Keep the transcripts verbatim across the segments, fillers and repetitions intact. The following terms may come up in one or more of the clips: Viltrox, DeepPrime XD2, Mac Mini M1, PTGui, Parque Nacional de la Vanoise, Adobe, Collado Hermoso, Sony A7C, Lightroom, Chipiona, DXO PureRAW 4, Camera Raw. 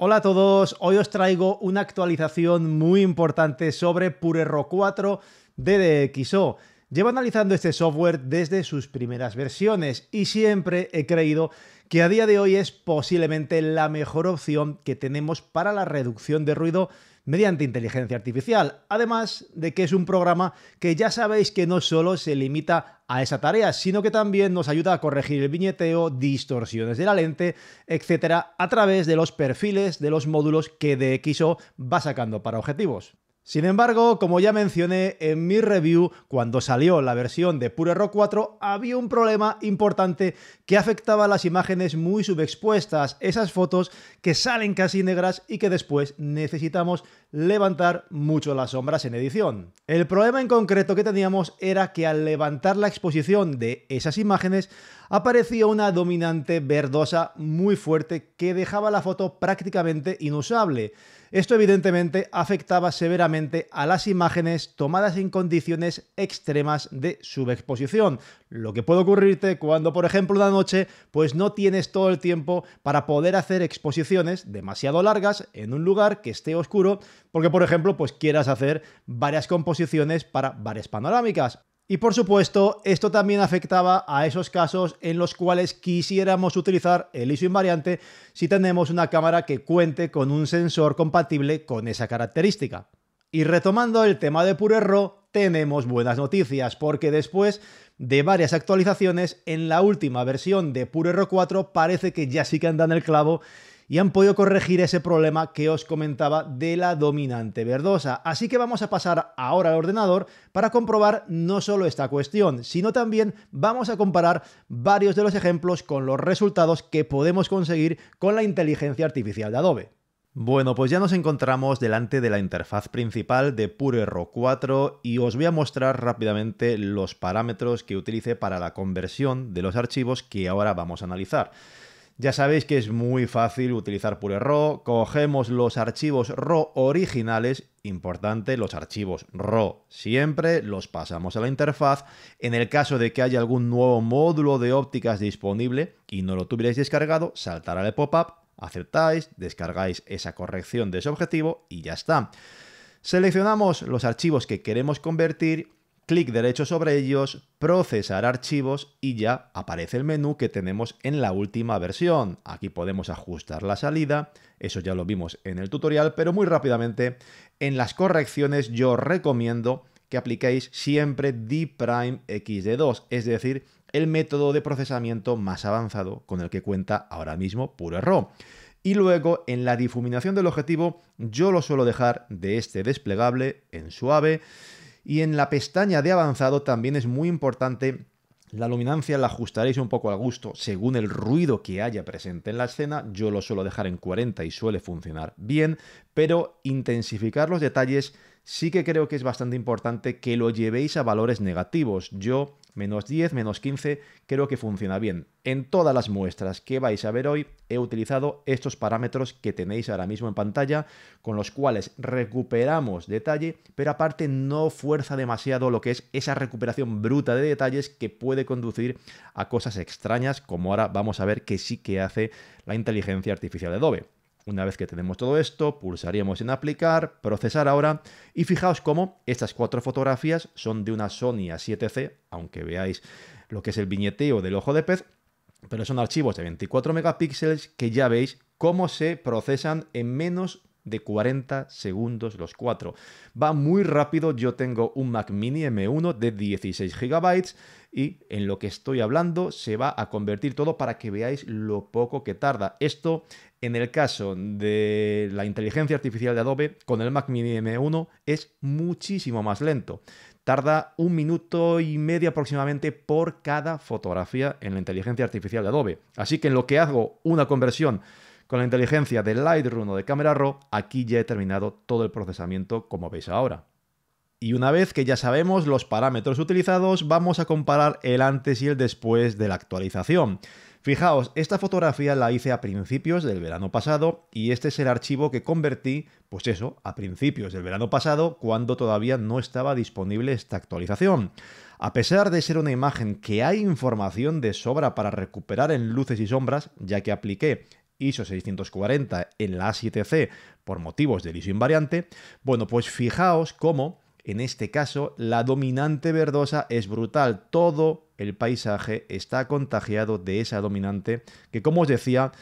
Hola a todos, hoy os traigo una actualización muy importante sobre PureRAW cuatro de D X O. Llevo analizando este software desde sus primeras versiones y siempre he creído que a día de hoy es posiblemente la mejor opción que tenemos para la reducción de ruido mediante inteligencia artificial, además de que es un programa que ya sabéis que no solo se limita a esa tarea, sino que también nos ayuda a corregir el viñeteo, distorsiones de la lente, etcétera, a través de los perfiles de los módulos que D X O va sacando para objetivos. Sin embargo, como ya mencioné en mi review, cuando salió la versión de PureRAW cuatro había un problema importante que afectaba a las imágenes muy subexpuestas, esas fotos que salen casi negras y que después necesitamos levantar mucho las sombras en edición. El problema en concreto que teníamos era que al levantar la exposición de esas imágenes aparecía una dominante verdosa muy fuerte que dejaba la foto prácticamente inusable. Esto evidentemente afectaba severamente a las imágenes tomadas en condiciones extremas de subexposición, lo que puede ocurrirte cuando, por ejemplo, una noche pues no tienes todo el tiempo para poder hacer exposiciones demasiado largas en un lugar que esté oscuro, porque, por ejemplo, pues quieras hacer varias composiciones para varias panorámicas. Y por supuesto, esto también afectaba a esos casos en los cuales quisiéramos utilizar el ISO invariante si tenemos una cámara que cuente con un sensor compatible con esa característica. Y retomando el tema de PureRAW, tenemos buenas noticias, porque después de varias actualizaciones, en la última versión de PureRAW cuatro parece que ya sí que andan el clavo y han podido corregir ese problema que os comentaba de la dominante verdosa. Así que vamos a pasar ahora al ordenador para comprobar no solo esta cuestión, sino también vamos a comparar varios de los ejemplos con los resultados que podemos conseguir con la inteligencia artificial de Adobe. Bueno, pues ya nos encontramos delante de la interfaz principal de PureRAW cuatro y os voy a mostrar rápidamente los parámetros que utilice para la conversión de los archivos que ahora vamos a analizar. Ya sabéis que es muy fácil utilizar PureRAW, cogemos los archivos RAW originales, importante, los archivos RAW siempre, los pasamos a la interfaz. En el caso de que haya algún nuevo módulo de ópticas disponible y no lo tuvierais descargado, saltará el pop-up, aceptáis, descargáis esa corrección de ese objetivo y ya está. Seleccionamos los archivos que queremos convertir, clic derecho sobre ellos, procesar archivos y ya aparece el menú que tenemos en la última versión. Aquí podemos ajustar la salida, eso ya lo vimos en el tutorial, pero muy rápidamente en las correcciones yo recomiendo que apliquéis siempre DeepPrime X D dos, es decir, el método de procesamiento más avanzado con el que cuenta ahora mismo PureRAW. Y luego en la difuminación del objetivo yo lo suelo dejar de este desplegable en suave. Y en la pestaña de avanzado también es muy importante, la luminancia la ajustaréis un poco al gusto según el ruido que haya presente en la escena, yo lo suelo dejar en cuarenta y suele funcionar bien, pero intensificar los detalles sí que creo que es bastante importante que lo llevéis a valores negativos, yo menos diez, menos quince creo que funciona bien. En todas las muestras que vais a ver hoy he utilizado estos parámetros que tenéis ahora mismo en pantalla, con los cuales recuperamos detalle, pero aparte no fuerza demasiado lo que es esa recuperación bruta de detalles que puede conducir a cosas extrañas, como ahora vamos a ver que sí que hace la inteligencia artificial de Adobe. Una vez que tenemos todo esto, pulsaríamos en aplicar, procesar ahora, y fijaos cómo estas cuatro fotografías son de una Sony A siete C, aunque veáis lo que es el viñeteo del ojo de pez, pero son archivos de veinticuatro megapíxeles que ya veis cómo se procesan en menos de cuarenta segundos los cuatro. Va muy rápido, yo tengo un Mac Mini M uno de dieciséis gigabytes y en lo que estoy hablando se va a convertir todo para que veáis lo poco que tarda. Esto en el caso de la inteligencia artificial de Adobe con el Mac Mini M uno es muchísimo más lento. Tarda un minuto y medio aproximadamente por cada fotografía en la inteligencia artificial de Adobe. Así que en lo que hago una conversión con la inteligencia de Lightroom o de Camera Raw, aquí ya he terminado todo el procesamiento como veis ahora. Y una vez que ya sabemos los parámetros utilizados, vamos a comparar el antes y el después de la actualización. Fijaos, esta fotografía la hice a principios del verano pasado y este es el archivo que convertí, pues eso, a principios del verano pasado, cuando todavía no estaba disponible esta actualización. A pesar de ser una imagen que hay información de sobra para recuperar en luces y sombras, ya que apliqué ISO seiscientos cuarenta en la A siete C por motivos del ISO invariante, bueno, pues fijaos cómo, en este caso, la dominante verdosa es brutal. Todo el paisaje está contagiado de esa dominante que, como os decía,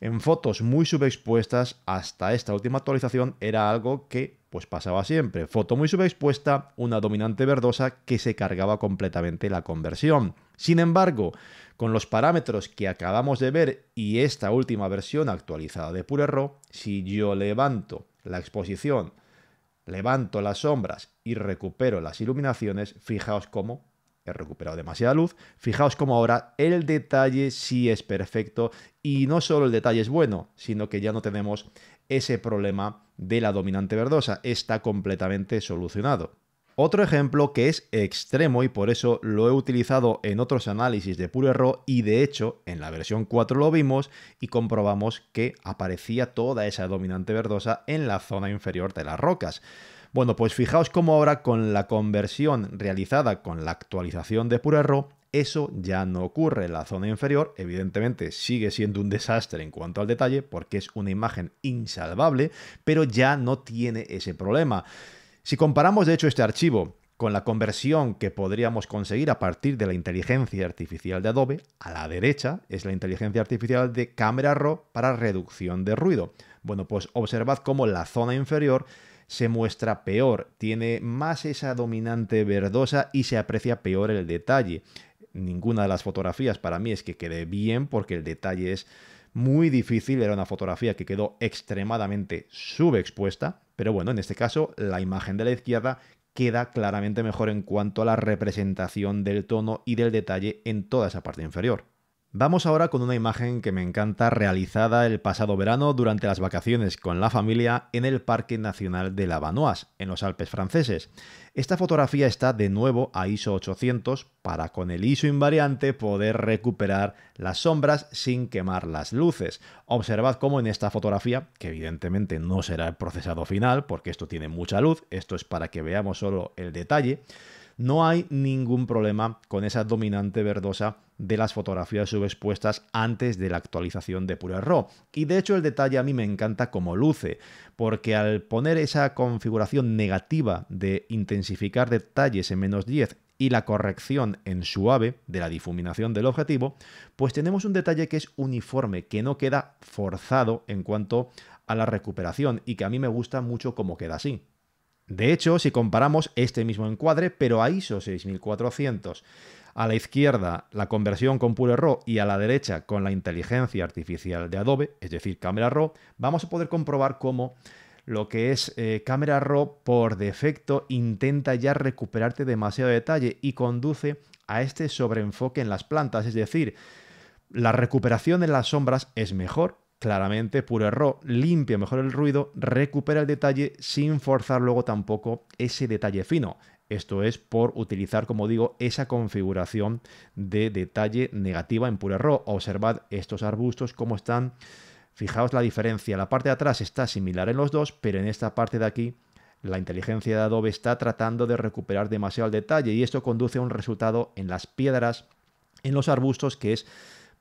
en fotos muy subexpuestas hasta esta última actualización era algo que pues pasaba siempre. Foto muy subexpuesta, una dominante verdosa que se cargaba completamente la conversión. Sin embargo, con los parámetros que acabamos de ver y esta última versión actualizada de PureRAW, si yo levanto la exposición, levanto las sombras y recupero las iluminaciones, fijaos cómo he recuperado demasiada luz, fijaos cómo ahora el detalle sí es perfecto y no solo el detalle es bueno, sino que ya no tenemos ese problema de la dominante verdosa, está completamente solucionado. Otro ejemplo que es extremo y por eso lo he utilizado en otros análisis de PureRAW y de hecho en la versión cuatro lo vimos y comprobamos que aparecía toda esa dominante verdosa en la zona inferior de las rocas. Bueno, pues fijaos cómo ahora con la conversión realizada con la actualización de PureRAW eso ya no ocurre. La zona inferior evidentemente sigue siendo un desastre en cuanto al detalle porque es una imagen insalvable, pero ya no tiene ese problema. Si comparamos de hecho este archivo con la conversión que podríamos conseguir a partir de la inteligencia artificial de Adobe, a la derecha es la inteligencia artificial de Camera Raw para reducción de ruido. Bueno, pues observad cómo la zona inferior se muestra peor, tiene más esa dominante verdosa y se aprecia peor el detalle. Ninguna de las fotografías para mí es que quede bien porque el detalle es muy difícil, era una fotografía que quedó extremadamente subexpuesta, pero bueno, en este caso la imagen de la izquierda queda claramente mejor en cuanto a la representación del tono y del detalle en toda esa parte inferior. Vamos ahora con una imagen que me encanta, realizada el pasado verano durante las vacaciones con la familia en el Parque Nacional de la Vanoise, en los Alpes franceses. Esta fotografía está de nuevo a ISO ochocientos para con el ISO invariante poder recuperar las sombras sin quemar las luces. Observad cómo en esta fotografía, que evidentemente no será el procesado final porque esto tiene mucha luz, esto es para que veamos solo el detalle, no hay ningún problema con esa dominante verdosa de las fotografías subexpuestas antes de la actualización de PureRAW. Y de hecho el detalle a mí me encanta como luce, porque al poner esa configuración negativa de intensificar detalles en menos diez y la corrección en suave de la difuminación del objetivo, pues tenemos un detalle que es uniforme, que no queda forzado en cuanto a la recuperación y que a mí me gusta mucho cómo queda así. De hecho, si comparamos este mismo encuadre, pero a ISO seis mil cuatrocientos, a la izquierda la conversión con PureRAW y a la derecha con la inteligencia artificial de Adobe, es decir, Camera Raw, vamos a poder comprobar cómo lo que es eh, Camera Raw por defecto intenta ya recuperarte demasiado detalle y conduce a este sobreenfoque en las plantas, es decir, la recuperación en las sombras es mejor. Claramente PureRAW limpia mejor el ruido, recupera el detalle sin forzar luego tampoco ese detalle fino. Esto es por utilizar, como digo, esa configuración de detalle negativa en PureRAW. Observad estos arbustos cómo están. Fijaos la diferencia. La parte de atrás está similar en los dos, pero en esta parte de aquí la inteligencia de Adobe está tratando de recuperar demasiado el detalle y esto conduce a un resultado en las piedras, en los arbustos, que es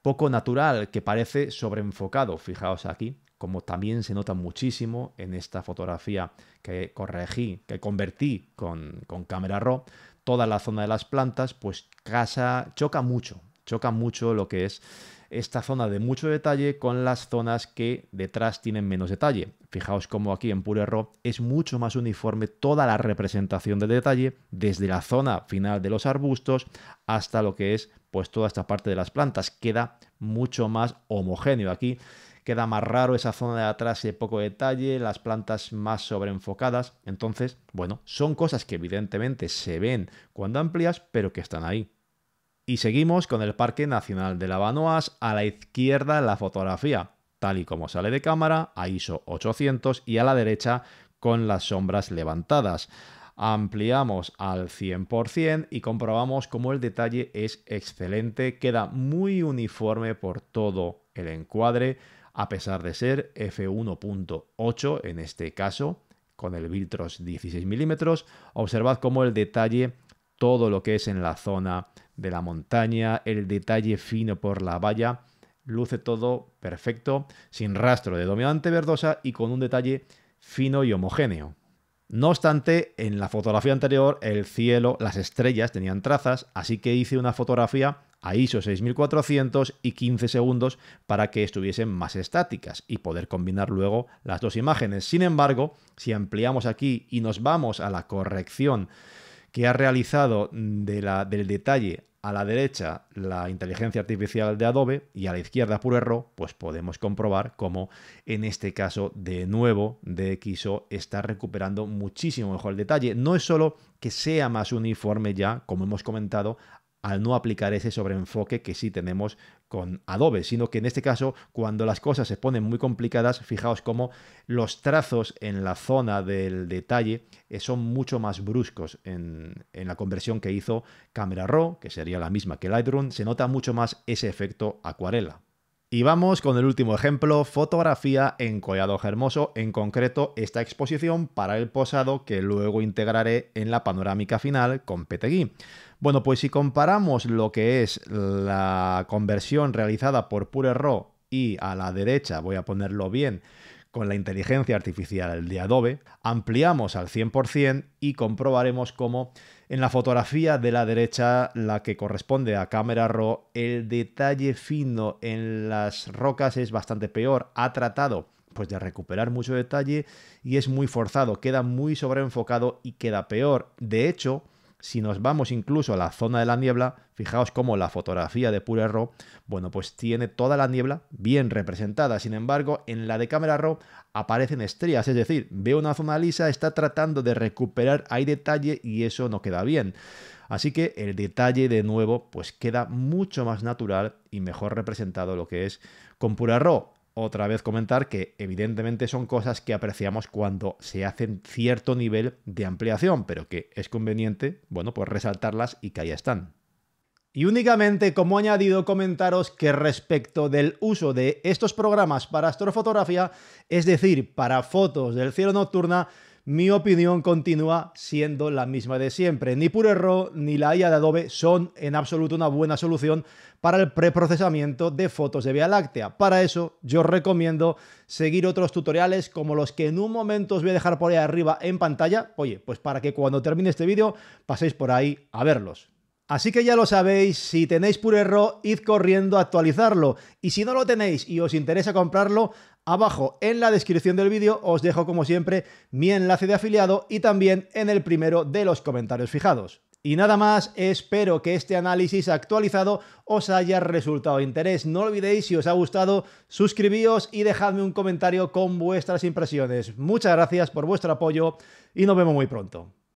poco natural, que parece sobreenfocado. Fijaos aquí, como también se nota muchísimo en esta fotografía que corregí, que convertí con, con Camera Raw, toda la zona de las plantas, pues casa, choca mucho, choca mucho lo que es esta zona de mucho detalle con las zonas que detrás tienen menos detalle. Fijaos como aquí en PureRAW es mucho más uniforme toda la representación del detalle desde la zona final de los arbustos hasta lo que es pues toda esta parte de las plantas. Queda mucho más homogéneo aquí. Queda más raro esa zona de atrás de poco detalle, las plantas más sobreenfocadas. Entonces, bueno, son cosas que evidentemente se ven cuando amplías, pero que están ahí. Y seguimos con el Parque Nacional de la Vanoise, a la izquierda la fotografía, tal y como sale de cámara, a ISO ochocientos y a la derecha con las sombras levantadas. Ampliamos al cien por ciento y comprobamos cómo el detalle es excelente, queda muy uniforme por todo el encuadre, a pesar de ser F uno punto ocho en este caso, con el Viltrox dieciséis milímetros. Observad cómo el detalle, todo lo que es en la zona de la montaña, el detalle fino por la valla, luce todo perfecto, sin rastro de dominante verdosa y con un detalle fino y homogéneo. No obstante, en la fotografía anterior el cielo, las estrellas tenían trazas, así que hice una fotografía a ISO seis mil cuatrocientos y quince segundos para que estuviesen más estáticas y poder combinar luego las dos imágenes. Sin embargo, si ampliamos aquí y nos vamos a la corrección que ha realizado de la, del detalle a la derecha la inteligencia artificial de Adobe y a la izquierda PureRAW, pues podemos comprobar cómo en este caso de nuevo D X O está recuperando muchísimo mejor el detalle. No es solo que sea más uniforme ya, como hemos comentado, al no aplicar ese sobreenfoque que sí tenemos con Adobe, sino que en este caso, cuando las cosas se ponen muy complicadas, fijaos cómo los trazos en la zona del detalle son mucho más bruscos en, en la conversión que hizo Camera Raw, que sería la misma que Lightroom. Se nota mucho más ese efecto acuarela. Y vamos con el último ejemplo, fotografía en Collado Hermoso, en concreto esta exposición para el posado que luego integraré en la panorámica final con PTGui. Bueno, pues si comparamos lo que es la conversión realizada por PureRAW y a la derecha, voy a ponerlo bien, con la inteligencia artificial de Adobe, ampliamos al cien por cien y comprobaremos cómo en la fotografía de la derecha, la que corresponde a Camera Raw, el detalle fino en las rocas es bastante peor. Ha tratado pues de recuperar mucho detalle y es muy forzado, queda muy sobreenfocado y queda peor. De hecho, si nos vamos incluso a la zona de la niebla, fijaos cómo la fotografía de PureRAW, bueno, pues tiene toda la niebla bien representada. Sin embargo, en la de Camera Raw aparecen estrías, es decir, veo una zona lisa, está tratando de recuperar, hay detalle y eso no queda bien. Así que el detalle de nuevo pues queda mucho más natural y mejor representado lo que es con PureRAW. Otra vez comentar que evidentemente son cosas que apreciamos cuando se hacen cierto nivel de ampliación, pero que es conveniente, bueno, pues resaltarlas y que ahí están. Y únicamente como añadido comentaros que respecto del uso de estos programas para astrofotografía, es decir, para fotos del cielo nocturna, mi opinión continúa siendo la misma de siempre. Ni PureRAW ni la I A de Adobe son en absoluto una buena solución para el preprocesamiento de fotos de Vía Láctea. Para eso yo os recomiendo seguir otros tutoriales como los que en un momento os voy a dejar por ahí arriba en pantalla. Oye, pues para que cuando termine este vídeo paséis por ahí a verlos. Así que ya lo sabéis, si tenéis PureRAW, id corriendo a actualizarlo. Y si no lo tenéis y os interesa comprarlo, abajo en la descripción del vídeo os dejo como siempre mi enlace de afiliado y también en el primero de los comentarios fijados. Y nada más, espero que este análisis actualizado os haya resultado de interés. No olvidéis, si os ha gustado, suscribíos y dejadme un comentario con vuestras impresiones. Muchas gracias por vuestro apoyo y nos vemos muy pronto.